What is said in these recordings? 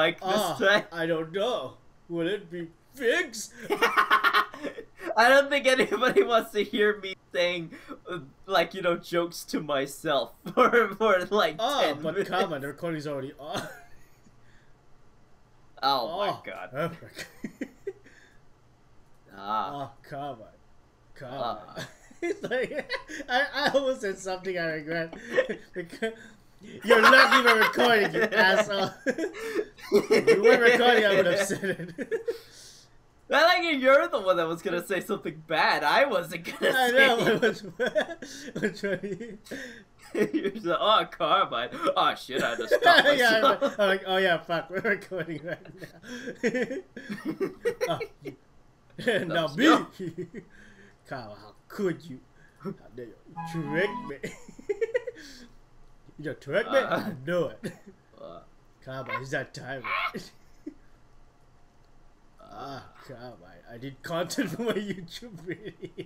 Spike this time? I don't know. Will it be fixed? I don't think anybody wants to hear me saying, like, you know, jokes to myself for like 10 minutes. Oh, but Carmine, the recording's already on. Oh, my God. Perfect. Carmine. Carmine. Like, I almost said something I regret. You're not even recording, you asshole. If you weren't recording, I would have said it. Not like you're the one that was gonna say something bad. I wasn't gonna say it. You're just like, oh, Carmine. Oh, shit, I just stopped myself. Yeah, I'm like, oh, yeah, fuck, we're recording right now. Now me. Carmine, how could you? How dare you trick me? You trick me? I know it. Carmine, is that time? Carmine, I did content for my YouTube video.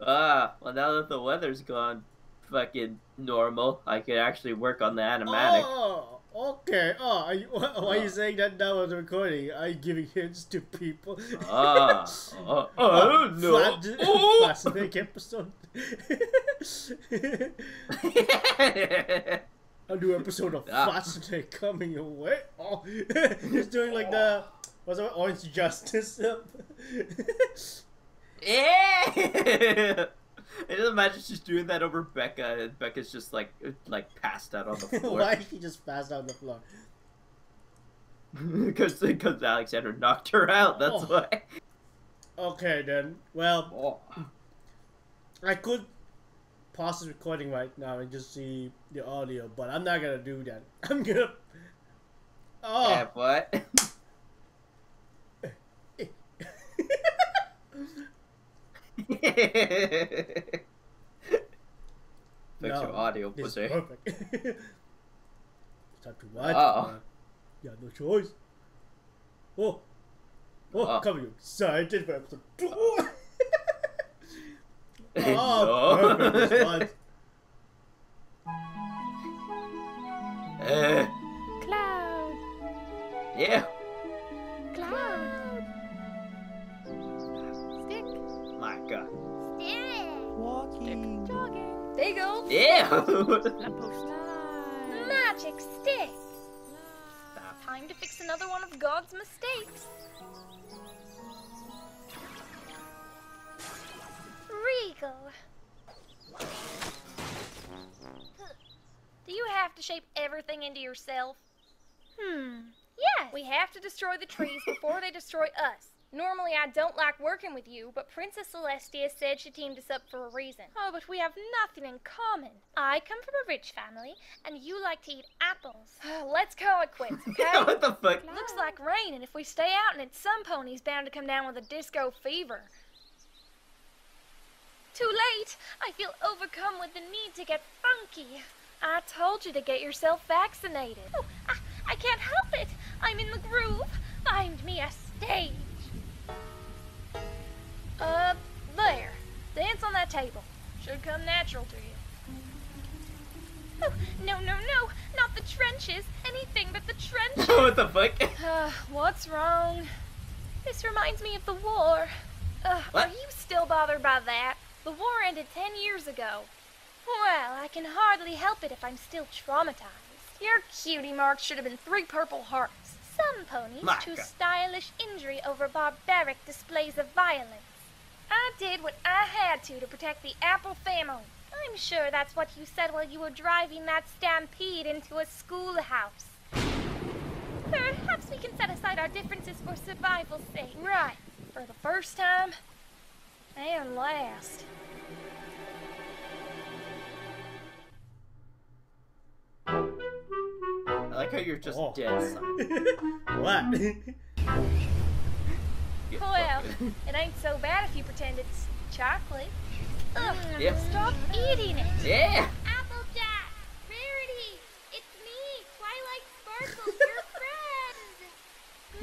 Well, now that the weather's gone fucking normal, I could actually work on the animatic. Oh, okay. Oh, are you, why are you saying that now on the recording? Are you giving hints to people? No. Fascinating episode. A new episode of Fascinating coming your way. Oh, he's doing like the... What's that? Orange Justice. Yeah! I just imagine she's doing that over Becca, and Becca's just like passed out on the floor. Why is she just passed out on the floor? Because Alexander knocked her out. That's why. Okay then. Well, I could pause this recording right now and just see the audio, but I'm not gonna do that. I'm gonna. Oh. Yeah, what? Your audio was perfect. It's not too much. You have no choice. Coming excited for episode 2. Perfect response. Cloud. Yeah. God. Staring. Walking. Jogging. Big old magic stick. Stop. Time to fix another one of God's mistakes. Regal. Do you have to shape everything into yourself? Yes. We have to destroy the trees before they destroy us. Normally, I don't like working with you, but Princess Celestia said she teamed us up for a reason. Oh, but we have nothing in common. I come from a rich family, and you like to eat apples. Let's call it quits, okay? What the fuck? Looks like rain, and if we stay out in it, some pony's bound to come down with a disco fever. Too late! I feel overcome with the need to get funky. I told you to get yourself vaccinated. Oh, I can't help it! I'm in the groove. Find me a stage. Up there. Dance on that table. Should come natural to you. Oh, no. Not the trenches. Anything but the trenches. What the fuck? What's wrong? This reminds me of the war. Are you still bothered by that? The war ended 10 years ago. Well, I can hardly help it if I'm still traumatized. Your cutie marks should have been 3 purple hearts. Some ponies choose stylish injury over barbaric displays of violence. I did what I had to protect the Apple family. I'm sure that's what you said while you were driving that stampede into a schoolhouse. Perhaps we can set aside our differences for survival's sake. Right. For the first time and last. I like how you're just dead, son. What? Well, it ain't so bad if you pretend it's chocolate. Ugh, stop eating it! Yeah! Applejack! Rarity! It's me, Twilight Sparkle, your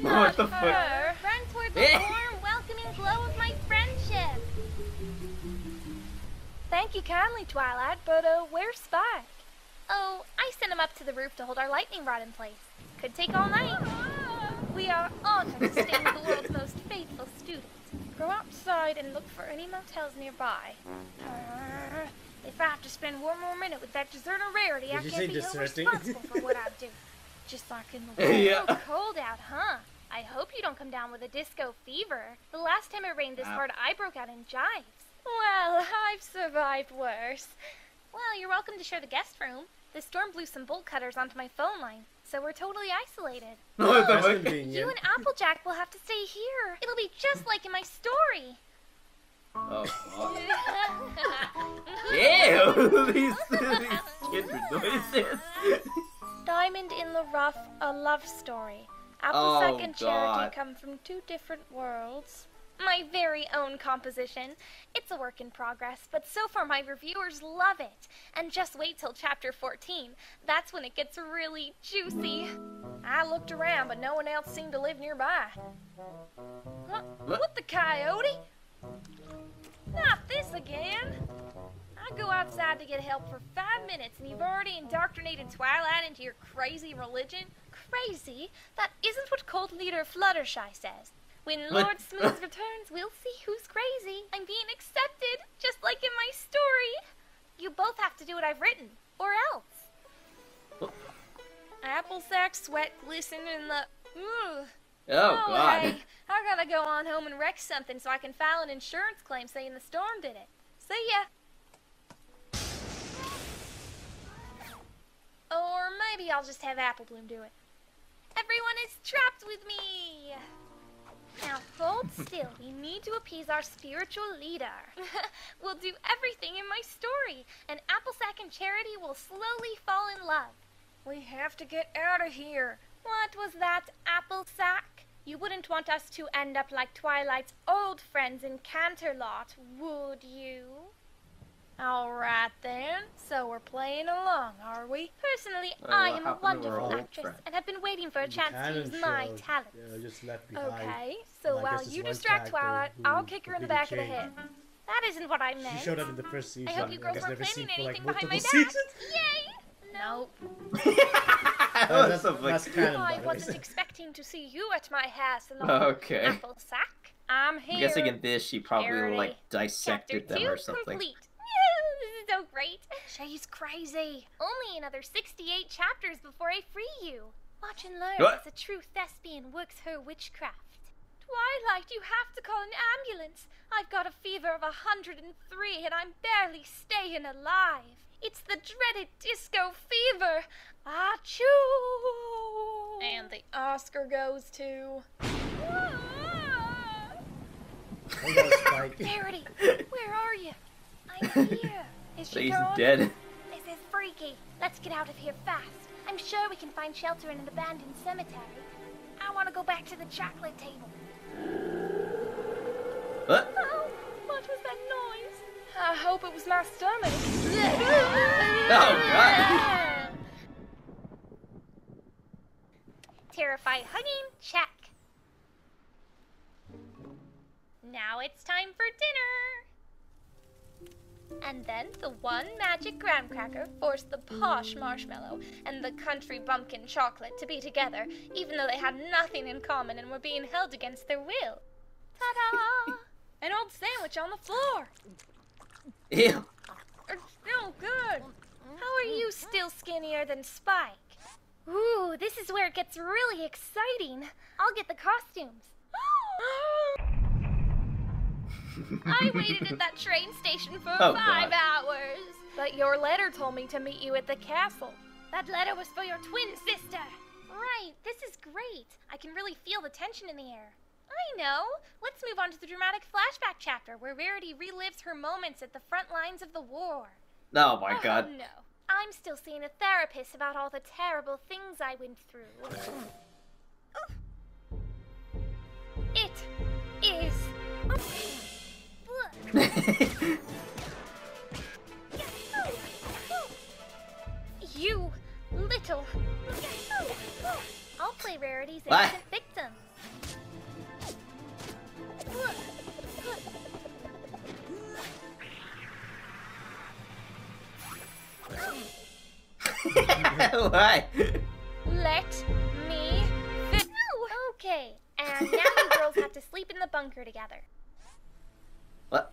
friend! Not the her! Fuck? Run toward the warm, welcoming glow of my friendship! Thank you kindly, Twilight, but where's Spike? Oh, I sent him up to the roof to hold our lightning rod in place. Could take all night. We are honored to stay with the world's most faithful student. Go outside and look for any motels nearby. If I have to spend one more minute with that deserter Rarity, I can't be held responsible for what I do. Just like in the world. Yeah. So cold out, huh? I hope you don't come down with a disco fever. The last time it rained this hard, I broke out in jives. Well, I've survived worse. Well, you're welcome to share the guest room. The storm blew some bolt cutters onto my phone line, so we're totally isolated. Oh, you and Applejack will have to stay here. It'll be just like in my story. Oh. Yeah, these kids are noises. Diamond in the Rough, a love story. Applejack and Charity come from two different worlds. My very own composition. It's a work in progress, but so far my reviewers love it. And just wait till chapter 14. That's when it gets really juicy. I looked around, but no one else seemed to live nearby. What the coyote? Not this again. I go outside to get help for 5 minutes, and you've already indoctrinated Twilight into your crazy religion. Crazy? That isn't what cult leader Fluttershy says. When Lord Smooze returns, we'll see who's crazy. I'm being accepted, just like in my story. You both have to do what I've written, or else. Applejack's sweat glistened in the... Ooh. Oh, God. Hey, I gotta go on home and wreck something so I can file an insurance claim saying the storm did it. See ya. Or maybe I'll just have Apple Bloom do it. Everyone is trapped with me! Now hold still, we need to appease our spiritual leader. We'll do everything in my story, and Applejack and Charity will slowly fall in love. We have to get out of here. What was that, Applejack? You wouldn't want us to end up like Twilight's old friends in Canterlot, would you? Alright then, so we're playing along, are we? Personally, I am a wonderful actress and have been waiting for a chance to use my talents. Yeah, just left behind. Okay, so while you distract Twilight, I'll kick her in the back of the head. That isn't what I meant. She showed up in the first season. I hope you girls weren't planning anything behind my back. Yay! Nope. I wasn't expecting to see you at my house in the apple sack. I'm here. I'm guessing in this, she probably like dissected them or something. So great. She's crazy. Only another 68 chapters before I free you. Watch and learn as a true thespian works her witchcraft. Twilight, you have to call an ambulance. I've got a fever of 103 and I'm barely staying alive. It's the dreaded disco fever. Achoo! And the Oscar goes to... Rarity, where are you? I'm here. Is she gone? Dead. This is freaky. Let's get out of here fast. I'm sure we can find shelter in an abandoned cemetery. I want to go back to the chocolate table. What? Oh, what was that noise? I hope it was my stomach. Oh, God. Terrify hugging, check. Now it's time for dinner. And then the one magic graham cracker forced the posh marshmallow and the country bumpkin chocolate to be together, even though they had nothing in common and were being held against their will. Ta-da! An old sandwich on the floor! Ew! It's still good! How are you still skinnier than Spike? Ooh, this is where it gets really exciting! I'll get the costumes! I waited at that train station for 5 hours. But your letter told me to meet you at the castle. That letter was for your twin sister. Right, this is great. I can really feel the tension in the air. I know. Let's move on to the dramatic flashback chapter where Rarity relives her moments at the front lines of the war. Oh my God. No. I'm still seeing a therapist about all the terrible things I went through. It is... You little. I'll play Rarity's innocent victim. Why? Let me through. Okay, and now you girls have to sleep in the bunker together. What?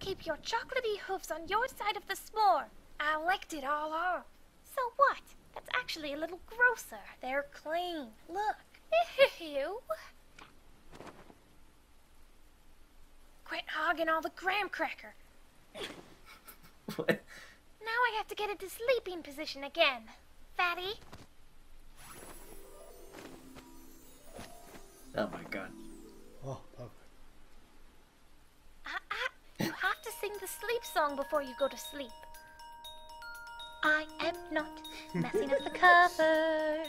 Keep your chocolatey hoofs on your side of the s'more. I licked it all off. So what? That's actually a little grosser. They're clean. Look. Ew. Quit hogging all the graham cracker. What? Now I have to get into sleeping position again. Fatty? Oh my god. Oh, oh. You have to sing the sleep song before you go to sleep. I am not messing up the covers.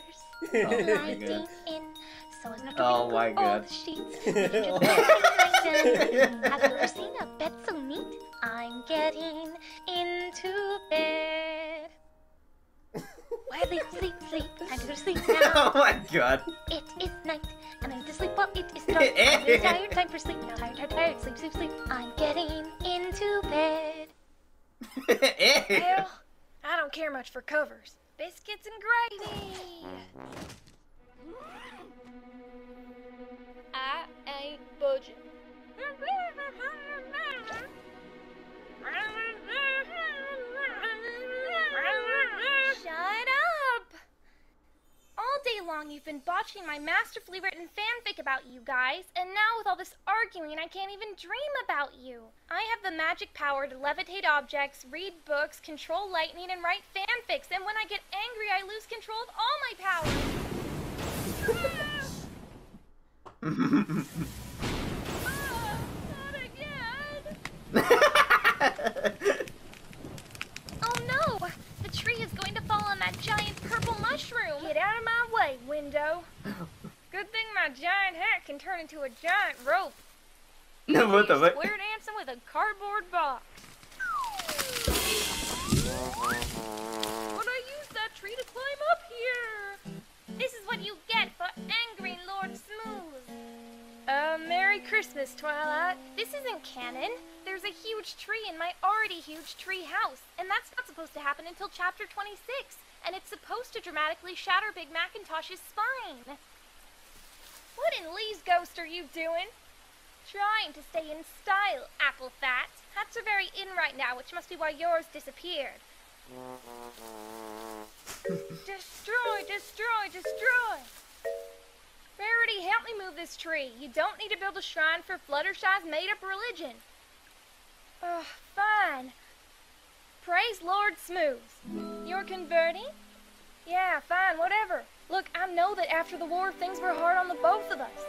Oh, lighting in, so as not to oh my god. All the sheets. Have you ever seen a bed so neat? I'm getting into bed. Sleep, sleep, sleep. Time to sleep now. Oh my god. It is night, and I need to sleep while it is dark. I'm really tired. Time for sleep now. Tired, tired, tired. Sleep, sleep, sleep. I'm getting into bed. Well, I don't care much for covers. Biscuits and gravy. I ain't budging. Shut up! All day long you've been botching my masterfully written fanfic about you guys, and now with all this arguing I can't even dream about you. I have the magic power to levitate objects, read books, control lightning, and write fanfics, and when I get angry I lose control of all my powers. Not again! Oh no! The tree is going to fall on that giant purple mushroom! Get out of my way, window! Good thing my giant hat can turn into a giant rope. No, what the fuck? Square dancing with a cardboard box. But I used that tree to climb up here! This is what you get for angering Lord Smooze. Merry Christmas, Twilight. This isn't canon. There's a huge tree in my already huge tree house, and that's not supposed to happen until chapter 26, and it's supposed to dramatically shatter Big Macintosh's spine. What in Lee's ghost are you doing? Trying to stay in style, Apple Fat. Hats are very in right now, which must be why yours disappeared. Destroy, destroy, destroy! Rarity, help me move this tree. You don't need to build a shrine for Fluttershy's made-up religion. Oh, fine. Praise Lord Smooze. You're converting? Yeah, fine, whatever. Look, I know that after the war, things were hard on the both of us.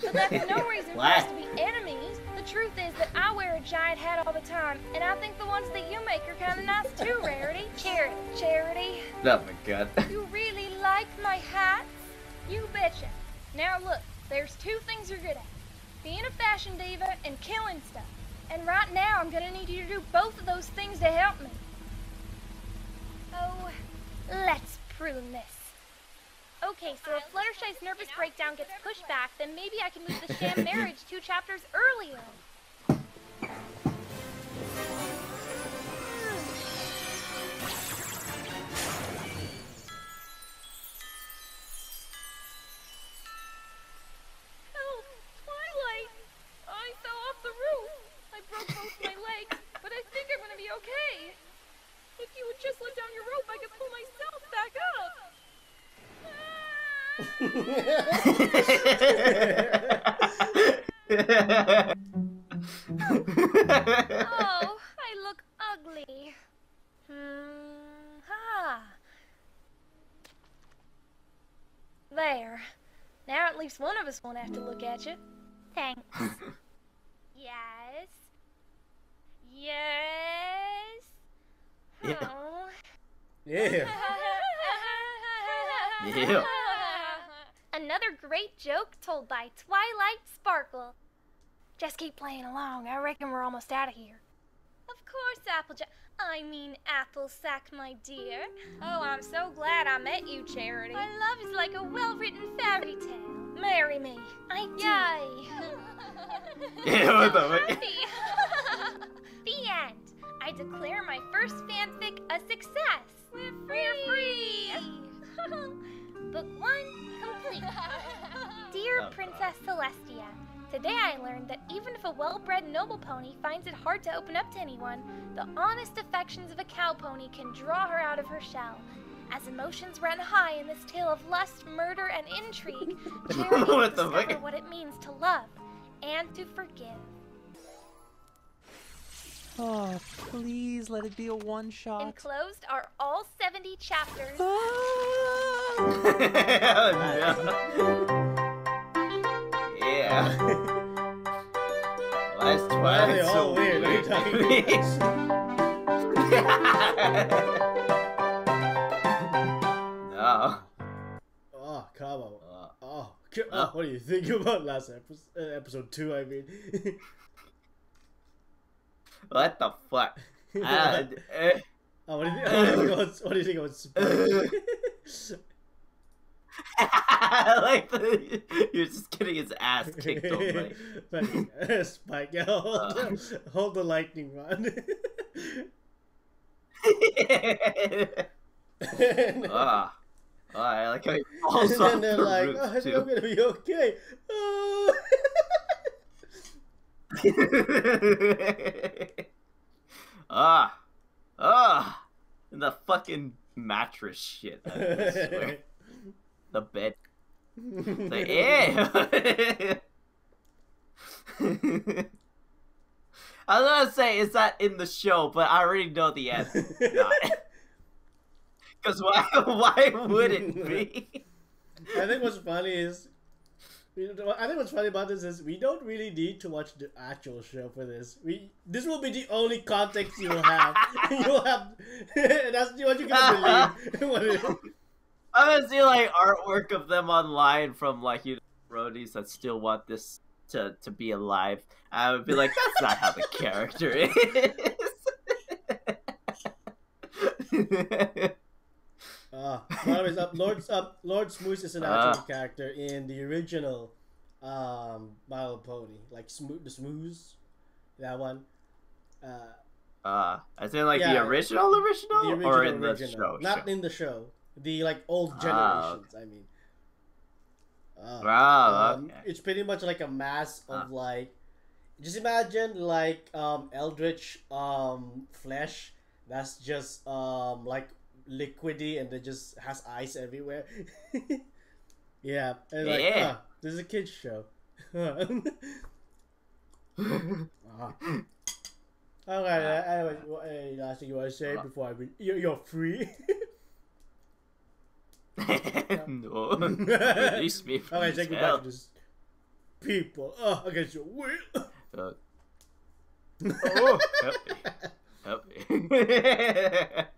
But that's no reason for us to be enemies. The truth is that I wear a giant hat all the time, and I think the ones that you make are kind of nice too, Rarity. Charity, charity. Oh my god. You really like my hats? You betcha. Now look, there's two things you're good at. Being a fashion diva and killing stuff. And right now, I'm gonna need you to do both of those things to help me. Oh, let's prune this. Okay, so if Fluttershy's nervous breakdown gets pushed back, then maybe I can move the sham marriage 2 chapters earlier. Oh, I look ugly. Ha. There. Now at least one of us won't have to look at you. Thanks. Yes. Yes. Yeah. Oh. Yeah. Yeah. Another great joke told by Twilight Sparkle. Just keep playing along. I reckon we're almost out of here. Of course, Applejack. I mean, Applesack, my dear. Oh, I'm so glad I met you, Charity. My love is like a well-written fairy tale. Marry me. I die. Yeah, what the heck? The end. I I declare my first fanfic a success! We're free! Book 1 complete. Dear Princess Celestia, today I learned that even if a well-bred noble pony finds it hard to open up to anyone, the honest affections of a cow pony can draw her out of her shell. As emotions ran high in this tale of lust, murder, and intrigue, Rarity discovered what it means to love and to forgive. Oh, please let it be a one-shot. Enclosed are all 70 chapters. Last Twilight Sparkle. So weird. Are you talking to me? Oh, come on. What do you think about last episode? Episode 2, I mean. What the fuck? What do you think about Spike? Like you're just getting his ass kicked over. But, Spike, yeah, hold the lightning rod. I like how he falls off and then they're like, oh, I'm gonna be okay. Oh. And the fucking mattress shit. I swear. The bed. It's like, yeah. I was gonna say, is that in the show? But I already know the answer. Because why would it be? I think what's funny is, we don't really need to watch the actual show for this. This will be the only context you will have. That's what you can believe. I'm gonna see like artwork of them online from like roadies that still want this to be alive. I would be like, that's not how the character is. Lord Smooze is an actual character in the original My Little Pony, like the Smooze, that one. I say like the original, or in the show? Not in the show. The like old generations. I mean. It's pretty much like a mass of like, just imagine like eldritch flesh that's just like liquidy and it just has ice everywhere. Yeah, and like this is a kids show. Alright, anyway, last thing you want to say before I read, you're free. No, release me from this hell. Back to this people against your will. Help me. Help me.